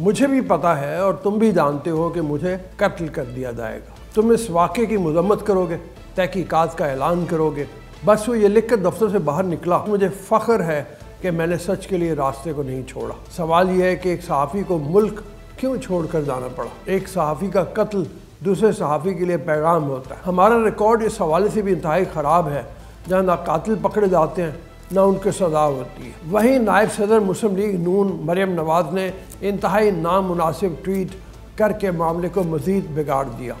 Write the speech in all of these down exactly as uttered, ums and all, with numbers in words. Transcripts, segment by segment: मुझे भी पता है और तुम भी जानते हो कि मुझे कत्ल कर दिया जाएगा। तुम इस वाक़े की मजम्मत करोगे, तहकीकात का ऐलान करोगे। बस वो ये लिख कर दफ्तर से बाहर निकला, मुझे फ़ख्र है कि मैंने सच के लिए रास्ते को नहीं छोड़ा। सवाल यह है कि एक सहाफ़ी को मुल्क क्यों छोड़ कर जाना पड़ा। एक सहाफ़ी का कत्ल दूसरे सहाफ़ी के लिए पैगाम होता है। हमारा रिकॉर्ड इस हवाले से भी इंतहाई ख़राब है, जहाँ ना कातिल पकड़े जाते हैं ना उनकी सज़ा होती है। वहीं नायब सदर मुस्लिम लीग नून मरियम नवाज़ ने इंतहाई नामुनासिब ट्वीट करके मामले को मज़ीद बिगाड़ दिया।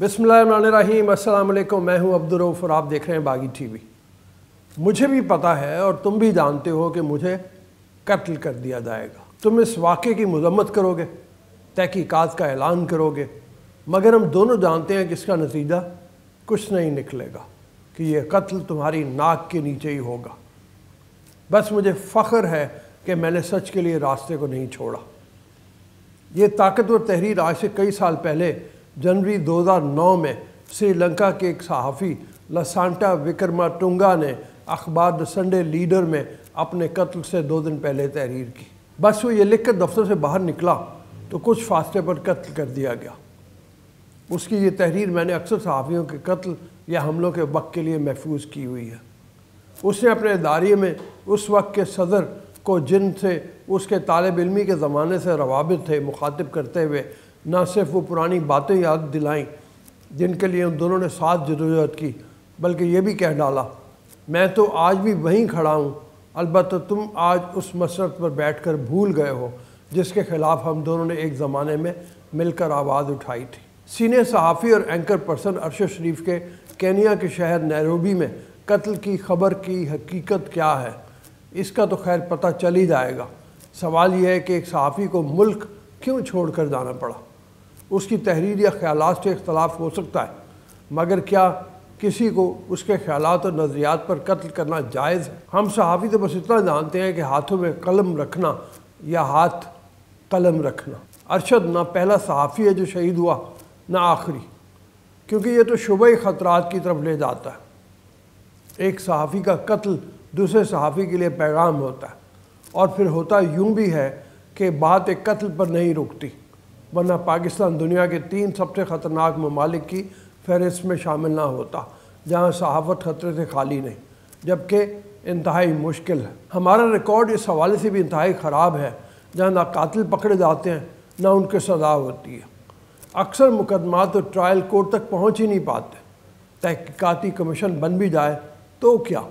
बिस्मिल्लाहिर्रहमानिर्रहीम, अस्सलाम अलैकुम। मैं हूँ अब्दुर्रऊफ और आप देख रहे हैं बागी टीवी। मुझे भी पता है और तुम भी जानते हो कि मुझे कत्ल कर दिया जाएगा। तुम इस वाक़े की मजम्मत करोगे, तहकीकात का ऐलान करोगे, मगर हम दोनों जानते हैं कि इसका नतीजा कुछ नहीं निकलेगा, कि यह कत्ल तुम्हारी नाक के नीचे ही होगा। बस मुझे फ़ख्र है कि मैंने सच के लिए रास्ते को नहीं छोड़ा। ये ताकतवर तहरीर आज से कई साल पहले जनवरी दो हज़ार नौ में श्रीलंका के एक सहाफ़ी लसांटा विक्रमाटुंगा ने अखबार द संडे लीडर में अपने कत्ल से दो दिन पहले तहरीर की। बस वो ये लिख कर दफ्तर से बाहर निकला तो कुछ फासले पर कत्ल कर दिया गया। उसकी ये तहरीर मैंने अक्सर सहाफ़ियों के कत्ल या हमलों के वक्त के लिए महफूज की हुई है। उसने अपने अदारे में उस वक्त के सदर को जिनसे उसके तालब इलमी के ज़माने से रवाबित थे, मुखातिब करते हुए न सिर्फ वो पुरानी बातें याद दिलाईं जिनके लिए उन दोनों ने साथ जदोजहद की, बल्कि ये भी कह डाला, मैं तो आज भी वहीं खड़ा हूँ, अलबत्ता तुम आज उस मसरत पर बैठकर भूल गए हो जिसके ख़िलाफ़ हम दोनों ने एक ज़माने में मिलकर आवाज़ उठाई थी। सीनियर सहाफ़ी और एंकर पर्सन अरशद शरीफ के केन्या के शहर नैरोबी में कत्ल की खबर की हकीकत क्या है, इसका तो खैर पता चल ही जाएगा। सवाल यह है कि एक सहाफ़ी को मुल्क क्यों छोड़ कर जाना पड़ा। उसकी तहरीर या ख्यालात से इख्तलाफ हो सकता है, मगर क्या किसी को उसके ख्यालात और नज़रियात पर कत्ल करना जायज़ है। हम सहाफ़ी तो बस इतना जानते हैं कि हाथों में कलम रखना या हाथ कलम रखना। अरशद ना पहला सहाफ़ी है जो शहीद हुआ, ना आखिरी, क्योंकि ये तो शुबह ख़तरात की तरफ ले जाता है। एक सहाफ़ी का कत्ल दूसरे सहाफ़ी के लिए पैगाम होता है, और फिर होता यूँ भी है कि बात एक कत्ल पर नहीं रुकती, वरना पाकिस्तान दुनिया के तीन सबसे ख़तरनाक ममालिक की फहरिस्त में शामिल ना होता, जहाँ सहाफ़त ख़तरे से खाली नहीं, जबकि इंतहाई मुश्किल है। हमारा रिकॉर्ड इस हवाले से भी इंतहाई ख़राब है, जहाँ ना कातिल पकड़े जाते हैं ना उनकी सज़ा होती है। अक्सर मुकदमात और ट्रायल कोर्ट तक पहुँच ही नहीं पाते। तहकीकाती कमीशन बन भी जाए तो क्या।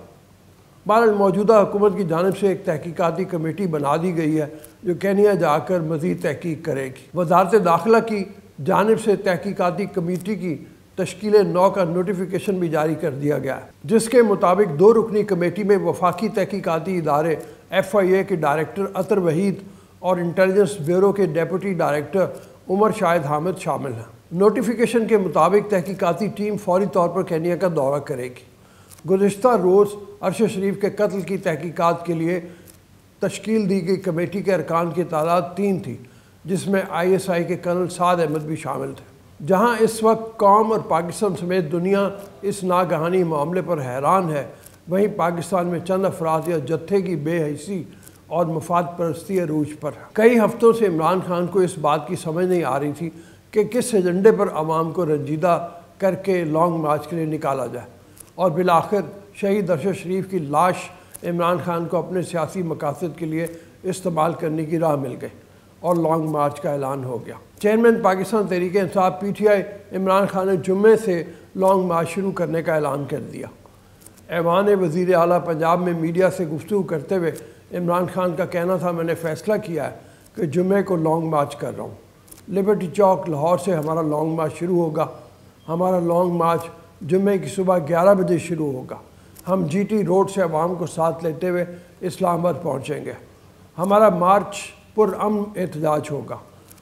बहरहाल मौजूदा हुकूमत की जानिब से एक तहकीकाती कमेटी बना दी गई है जो केन्या जाकर मज़ीद तहकीक करेगी। वजारत दाखिला की जानिब से तहकीकाती कमेटी की तश्कील नौ का नोटिफिकेशन भी जारी कर दिया गया है, जिसके मुताबिक दो रुकनी कमेटी में वफाकी तहकीकाती इदारे एफ़ आई ए के डायरेक्टर अतर वहीद और इंटेलिजेंस ब्यूरो के डेप्यूटी डायरेक्टर उमर शाहिद हामिद शामिल हैं। नोटिफिकेशन के मुताबिक तहकीकाती टीम फौरी तौर पर केन्या का दौरा करेगी। गुज़िश्ता रोज़ अरशद शरीफ के कत्ल की तहकीकात के लिए तश्कील दी गई कमेटी के अरकान की तादाद तीन थी, जिसमें आई एस आई के कर्नल साद अहमद भी शामिल थे। जहाँ इस वक्त कौम और पाकिस्तान समेत दुनिया इस नागहानी मामले पर हैरान है, वहीं पाकिस्तान में चंद अफराद या जत्थे की बेहसी और मफाद परस्ती अरूज पर है। कई हफ़्तों से इमरान खान को इस बात की समझ नहीं आ रही थी कि किस एजेंडे पर आवाम को रंजीदा करके लॉन्ग मार्च के लिए निकाला जाए, और बिलाखिर शहीद अरशद शरीफ की लाश इमरान खान को अपने सियासी मकासद के लिए इस्तेमाल करने की राह मिल गई और लॉन्ग मार्च का ऐलान हो गया। Chairman Pakistan Tehreek Insaf P T I Imran Khan ने जुम्मे से लॉन्ग मार्च शुरू करने का ऐलान कर दिया। ऐवान वज़ीर आला पंजाब में मीडिया से गुफ्तगू करते हुए इमरान खान का कहना था, मैंने फ़ैसला किया है कि जुम्मे को लॉन्ग मार्च कर रहा हूँ। लिबर्टी चौक लाहौर से हमारा लॉन्ग मार्च शुरू होगा। हमारा लॉन्ग मार्च जुम्मे की सुबह ग्यारह बजे शुरू होगा। हम जीटी रोड से आवाम को साथ लेते हुए इस्लामाबाद पहुँचेंगे। हमारा मार्च पुरअमन एहतजाज होगा।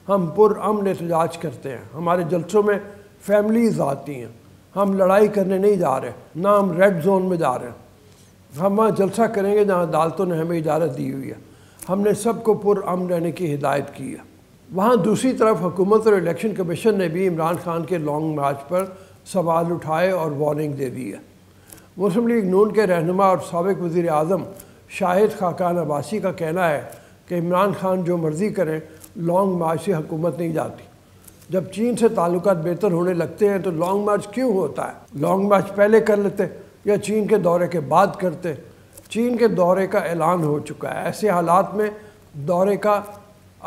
हम पुरअमन एहतजाज करते हैं। हमारे जलसों में फैमिलीज़ आती हैं। हम लड़ाई करने नहीं जा रहे, ना हम रेड जोन में जा रहे हैं। हम वहाँ जलसा करेंगे जहाँ अदालतों ने हमें इजाज़त दी हुई है। हमने सबको पुरअमन रहने की हिदायत की है। वहाँ दूसरी तरफ हुकूमत और इलेक्शन कमीशन ने भी इमरान खान के लॉन्ग मार्च पर सवाल उठाए और वार्निंग दे दी है। मुस्लिम लीग नून के रहनुमा और साबिक़ वज़ीर आज़म शाहिद खाकान अब्बासी का कहना है कि इमरान खान जो मर्ज़ी करें, लॉन्ग मार्च से हुकूमत नहीं जाती। जब चीन से ताल्लुकात बेहतर होने लगते हैं तो लॉन्ग मार्च क्यों होता है? लॉन्ग मार्च पहले कर लेते या चीन के दौरे के बाद करते। चीन के दौरे का ऐलान हो चुका है, ऐसे हालात में दौरे का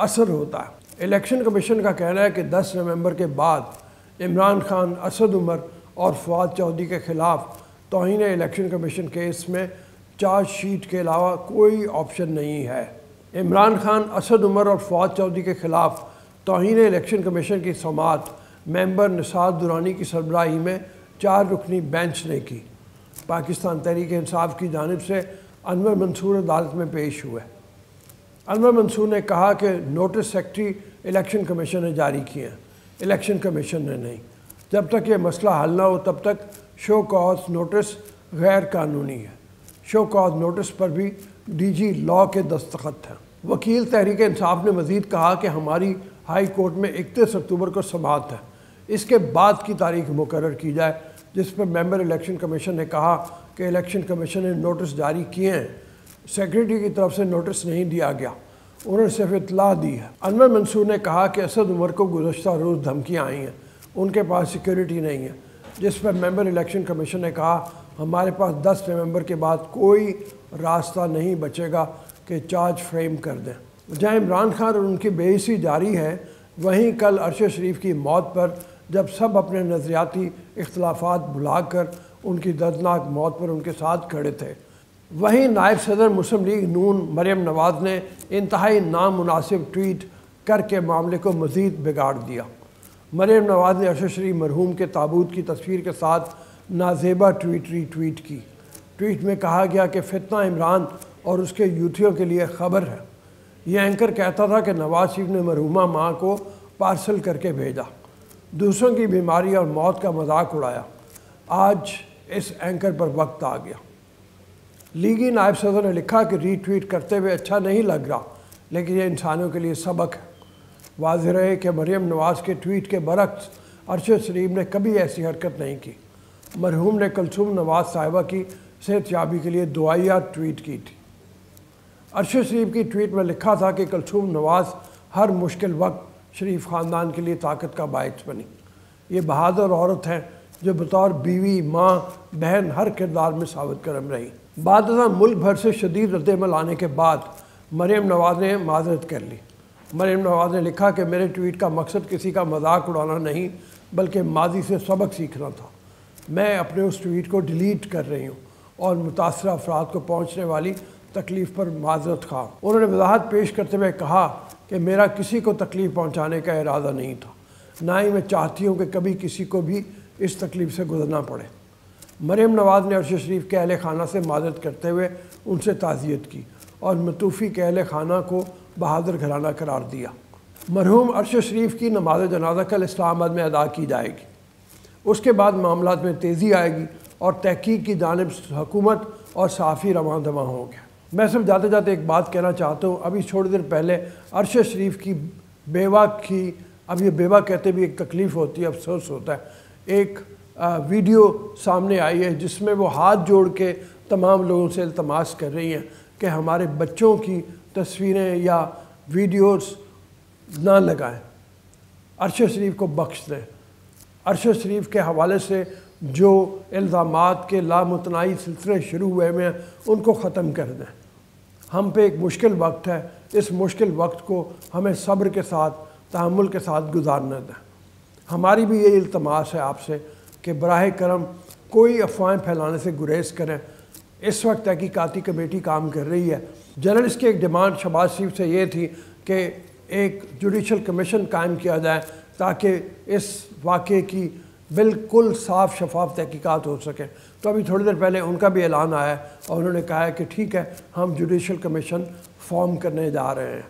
असर होता है। इलेक्शन कमीशन का कहना है कि दस नवंबर के बाद इमरान खान, असद उमर और फवाद चौधरी के ख़िलाफ़ तौहीन इलेक्शन कमीशन केस में चार्जशीट के अलावा कोई ऑप्शन नहीं है। इमरान खान, असद उमर और फवाद चौधरी के ख़िलाफ़ तौहीन इलेक्शन कमीशन की समाअत मेंबर निसार दुरानी की सरबराही में चार रुकनी बेंच ने की। पाकिस्तान तहरीक-ए-इंसाफ की जानिब से अनवर मंसूर अदालत में पेश हुए। अनवर मंसूर ने कहा कि नोटिस सेक्रेटरी इलेक्शन कमीशन ने जारी किए हैं, इलेक्शन कमीशन ने नहीं। जब तक ये मसला हल ना हो तब तक शो कॉज नोटिस गैर कानूनी है। शो कॉज नोटिस पर भी डी जी लॉ के दस्तखत हैं। वकील तहरीक इंसाफ ने मज़ीद कहा कि हमारी हाई कोर्ट में इकतीस अक्टूबर को समाअत है, इसके बाद की तारीख मुकर्रर की जाए, जिस पर मेंबर इलेक्शन कमीशन ने कहा कि इलेक्शन कमीशन ने नोटिस जारी किए हैं, सेक्रेटरी की तरफ से नोटिस नहीं दिया गया, उन्होंने सिर्फ इतला दी है। अनवर मंसूर ने कहा कि असद उमर को गुज़श्ता रोज़ धमकियाँ आई हैं, उनके पास सिक्योरिटी नहीं है, जिस पर मेंबर इलेक्शन कमीशन ने कहा हमारे पास दस नवंबर के बाद कोई रास्ता नहीं बचेगा कि चार्ज फ्रेम कर दें। जहाँ इमरान खान और उनकी बेइज्जती जारी है, वहीं कल अरशद शरीफ की मौत पर जब सब अपने नज़रियाती इख्तलाफात भुलाकर उनकी दर्दनाक मौत पर उनके साथ खड़े थे, वहीं नायब सदर मुस्लिम लीग नून मरियम नवाज़ ने इंतहाई नामुनासिब ट्वीट करके मामले को मज़ीद बिगाड़ दिया। मरियम नवाज़ ने अरशद शरीफ मरहूम के ताबूत की तस्वीर के साथ नाजेबा ट्वीट रीट्वीट की। ट्वीट में कहा गया कि फितना इमरान और उसके यूथियों के लिए ख़बर है। यह एंकर कहता था कि नवाज शरीफ ने मरहूमा माँ को पार्सल करके भेजा, दूसरों की बीमारी और मौत का मजाक उड़ाया। आज इस एंकर पर वक्त आ गया। लीगी नायब सदर ने लिखा कि रीट्वीट करते हुए अच्छा नहीं लग रहा, लेकिन यह इंसानों के लिए सबक है। वाज़ेह रहे कि मरियम नवाज़ के ट्वीट के बरक्स अरशद शरीफ ने कभी ऐसी हरकत नहीं की। मरहूम ने कुलसूम नवाज़ साहिबा की सेहतयाबी के लिए दुआया ट्वीट की थी। अरशद शरीफ की ट्वीट में लिखा था कि कुलसूम नवाज़ हर मुश्किल वक्त शरीफ ख़ानदान के लिए ताकत का बायस बनी। ये बहादुर औरत हैं जो बतौर बीवी, माँ, बहन हर किरदार में साबित करम रही। बाद मुल्क भर से शदीद रद्दमल आने के बाद मरियम नवाज़ ने माजरत कर ली। मरियम नवाज़ ने लिखा कि मेरे ट्वीट का मकसद किसी का मजाक उड़ाना नहीं, बल्कि माजी से सबक सीखना था। मैं अपने उस ट्वीट को डिलीट कर रही हूँ और मुतासर अफराद को पहुँचने वाली तकलीफ़ पर माजरत खा। उन्होंने वजाहत पेश करते हुए कहा कि मेरा किसी को तकलीफ़ पहुँचाने का इरादा नहीं था, ना ही मैं चाहती हूँ कि कभी किसी को भी इस तकलीफ़ से गुजरना पड़े। मरियम नवाज़ ने अरशद शरीफ के अहल खाना से माजरत करते हुए उनसे ताज़ियत की और मतूफ़ी के अहल खाना को बहादुर घराना करार दिया। मरहूम अरशद शरीफ की नमाज जनाजा कल इस्लामाबाद में अदा की जाएगी। उसके बाद मामलात में तेज़ी आएगी और तहकीक की जानिब हुकूमत और सहाफ़ी रवां दवा होंगे। मैं सिर्फ जाते जाते एक बात कहना चाहता हूँ। अभी थोड़ी देर पहले अरशद शरीफ की बेवा की, अब ये बेवा कहते भी एक तकलीफ़ होती है, अफसोस होता है, एक वीडियो सामने आई है जिसमें वो हाथ जोड़ के तमाम लोगों से इल्तमास कर रही हैं कि हमारे बच्चों की तस्वीरें या वीडियोस ना लगाएं, अरशद शरीफ को बख्श दें। अरशद शरीफ के हवाले से जो इल्ज़ामात के लामुतनाई सिलसिले शुरू हुए हुए हैं, उनको ख़त्म कर दें। हम पे एक मुश्किल वक्त है, इस मुश्किल वक्त को हमें सब्र के साथ, तहम्मुल के साथ गुजारने दें। हमारी भी ये इल्तमास है आपसे कि बराह करम कोई अफवाहें फैलाने से गुरेज करें। इस वक्त तहकीकाती कमेटी काम कर रही है। जर्नलिस्ट की एक डिमांड शहबाज शरीफ से ये थी कि एक जुडिशल कमीशन कायम किया जाए ताकि इस वाक़े की बिल्कुल साफ शफाफ तहकीकात हो सके। तो अभी थोड़ी देर पहले उनका भी ऐलान आया है और उन्होंने कहा है कि ठीक है, हम जुडिशल कमीशन फॉर्म करने जा रहे हैं।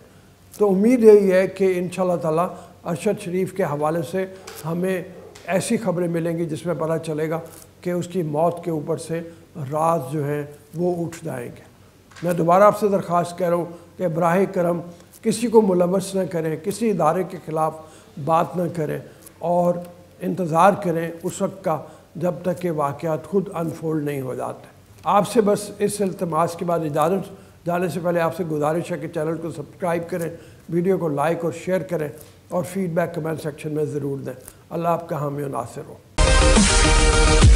तो उम्मीद यही है कि इंशाअल्लाह ताला अरशद शरीफ के हवाले से हमें ऐसी खबरें मिलेंगी जिसमें पता चलेगा कि उसकी मौत के ऊपर से राज जो हैं वो उठ जाएंगे। मैं दोबारा आपसे दरख्वास्त कर रहा हूँ कि बराह करम किसी को मुलवस न करें, किसी इदारे के ख़िलाफ़ बात न करें और इंतज़ार करें उस वक्त का जब तक के वाक़यात ख़ुद अनफोल्ड नहीं हो जाते। आपसे बस इस इल्तमास के बाद इजाज़त जाने से पहले आपसे गुजारिश है कि चैनल को सब्सक्राइब करें, वीडियो को लाइक और शेयर करें और फीडबैक कमेंट सेक्शन में ज़रूर दें। अल्लाह आपका हामी नासिर हो।